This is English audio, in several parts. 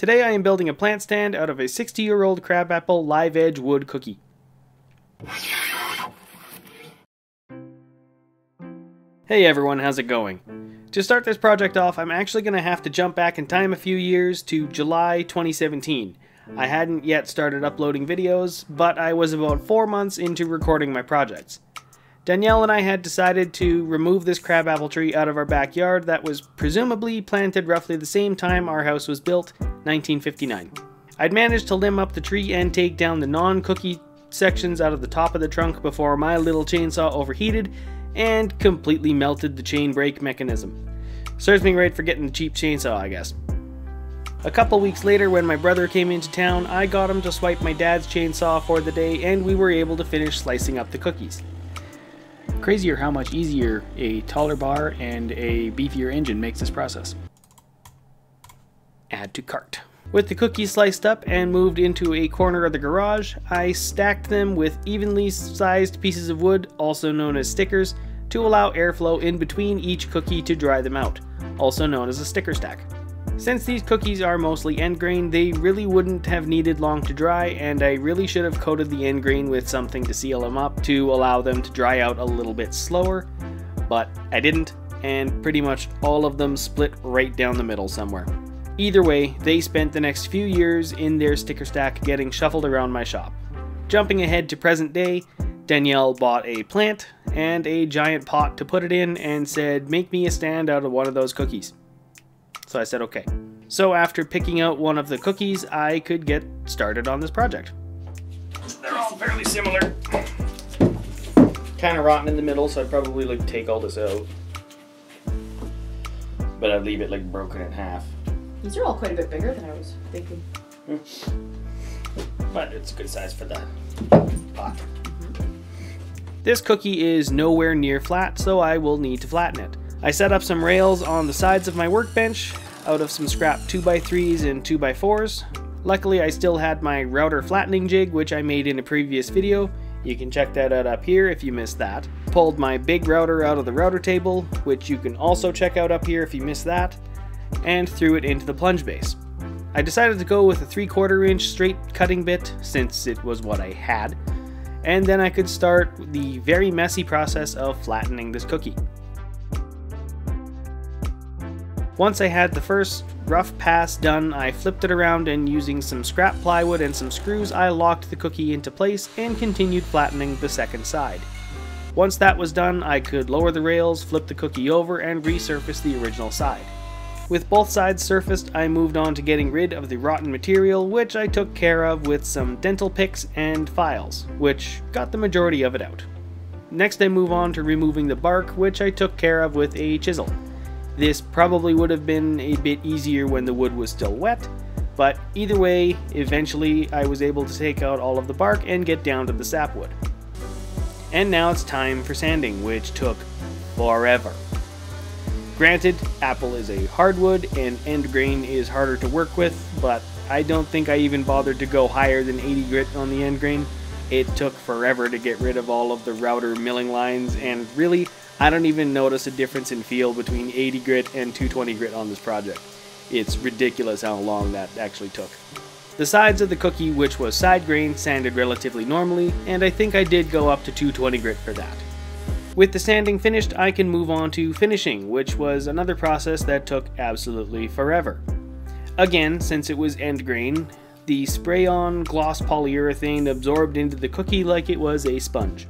Today I am building a plant stand out of a 60-year-old crabapple live edge wood cookie. Hey everyone, how's it going? To start this project off, I'm actually going to have to jump back in time a few years to July 2017. I hadn't yet started uploading videos, but I was about 4 months into recording my projects. Danielle and I had decided to remove this crabapple tree out of our backyard that was presumably planted roughly the same time our house was built, 1959. I'd managed to limb up the tree and take down the non-cookie sections out of the top of the trunk before my little chainsaw overheated and completely melted the chain brake mechanism. Serves me right for getting the cheap chainsaw, I guess. A couple weeks later, when my brother came into town, I got him to swipe my dad's chainsaw for the day and we were able to finish slicing up the cookies. Crazier how much easier a taller bar and a beefier engine makes this process. Add to cart. With the cookies sliced up and moved into a corner of the garage, I stacked them with evenly sized pieces of wood, also known as stickers, to allow airflow in between each cookie to dry them out, also known as a sticker stack. Since these cookies are mostly end grain, they really wouldn't have needed long to dry, and I really should have coated the end grain with something to seal them up to allow them to dry out a little bit slower, but I didn't, and pretty much all of them split right down the middle somewhere. Either way, they spent the next few years in their sticker stack getting shuffled around my shop. Jumping ahead to present day, Danielle bought a plant and a giant pot to put it in and said, "Make me a stand out of one of those cookies." So I said okay. So after picking out one of the cookies, I could get started on this project. They're all fairly similar. Kind of rotten in the middle, so I'd probably like take all this out. But I'd leave it like broken in half. These are all quite a bit bigger than I was thinking. But it's a good size for that pot. This cookie is nowhere near flat, so I will need to flatten it. I set up some rails on the sides of my workbench out of some scrap 2x3s and 2x4s. Luckily, I still had my router flattening jig, which I made in a previous video. You can check that out up here if you missed that. Pulled my big router out of the router table, which you can also check out up here if you missed that, and threw it into the plunge base. I decided to go with a 3/4 inch straight cutting bit since it was what I had, and then I could start the very messy process of flattening this cookie. Once I had the first rough pass done, I flipped it around and using some scrap plywood and some screws, I locked the cookie into place and continued flattening the second side. Once that was done, I could lower the rails, flip the cookie over, and resurface the original side. With both sides surfaced, I moved on to getting rid of the rotten material, which I took care of with some dental picks and files, which got the majority of it out. Next I move on to removing the bark, which I took care of with a chisel. This probably would have been a bit easier when the wood was still wet, but either way, eventually I was able to take out all of the bark and get down to the sapwood. And now it's time for sanding, which took forever. Granted, apple is a hardwood and end grain is harder to work with, but I don't think I even bothered to go higher than 80 grit on the end grain. It took forever to get rid of all of the router milling lines, and really, I don't even notice a difference in feel between 80 grit and 220 grit on this project. It's ridiculous how long that actually took. The sides of the cookie, which was side grain, sanded relatively normally, and I think I did go up to 220 grit for that. With the sanding finished, I can move on to finishing, which was another process that took absolutely forever. Again, since it was end grain, the spray-on gloss polyurethane absorbed into the cookie like it was a sponge.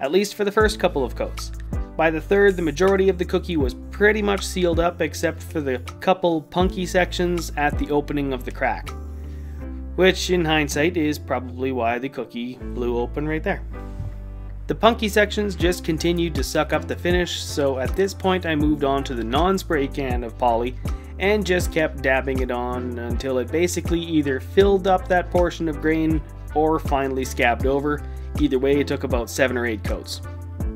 At least for the first couple of coats. By the third, the majority of the cookie was pretty much sealed up except for the couple punky sections at the opening of the crack. Which, in hindsight, is probably why the cookie blew open right there. The punky sections just continued to suck up the finish, so at this point I moved on to the non-spray can of poly and just kept dabbing it on until it basically either filled up that portion of grain or finally scabbed over. Either way, it took about 7 or 8 coats.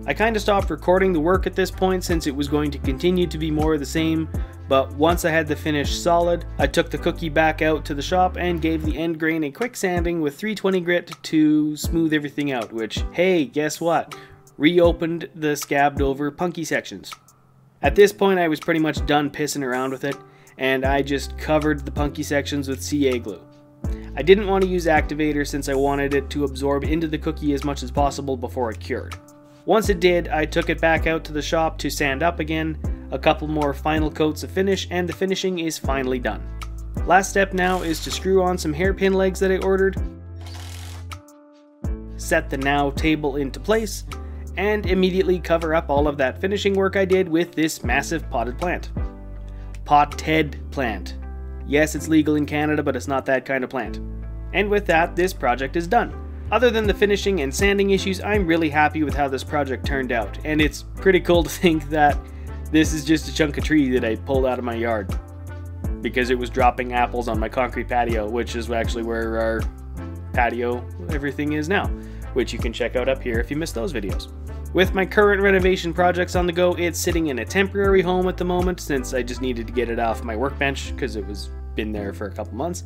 I kinda stopped recording the work at this point since it was going to continue to be more of the same, but once I had the finish solid, I took the cookie back out to the shop and gave the end grain a quick sanding with 320 grit to smooth everything out, which, hey, guess what? Reopened the scabbed over punky sections. At this point I was pretty much done pissing around with it, and I just covered the punky sections with CA glue. I didn't want to use activator since I wanted it to absorb into the cookie as much as possible before it cured. Once it did, I took it back out to the shop to sand up again, a couple more final coats of finish, and the finishing is finally done. Last step now is to screw on some hairpin legs that I ordered, set the now table into place, and immediately cover up all of that finishing work I did with this massive potted plant. Potted plant. Yes, it's legal in Canada, but it's not that kind of plant. And with that, this project is done. Other than the finishing and sanding issues, I'm really happy with how this project turned out, and it's pretty cool to think that this is just a chunk of tree that I pulled out of my yard because it was dropping apples on my concrete patio, which is actually where our patio everything is now, which you can check out up here if you missed those videos. With my current renovation projects on the go, it's sitting in a temporary home at the moment since I just needed to get it off my workbench because it was been there for a couple months.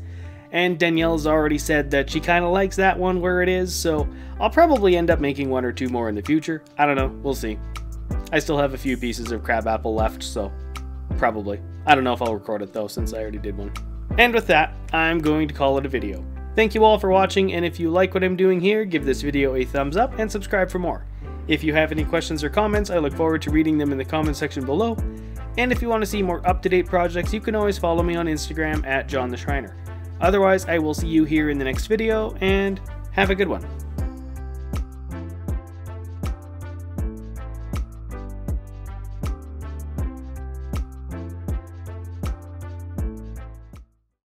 And Danielle's already said that she kind of likes that one where it is, so I'll probably end up making one or two more in the future. I don't know, we'll see. I still have a few pieces of crabapple left, so probably. I don't know if I'll record it though since I already did one. And with that, I'm going to call it a video. Thank you all for watching, and if you like what I'm doing here, give this video a thumbs up and subscribe for more. If you have any questions or comments, I look forward to reading them in the comment section below. And if you want to see more up-to-date projects, you can always follow me on Instagram at John the Schreiner. Otherwise, I will see you here in the next video, and have a good one.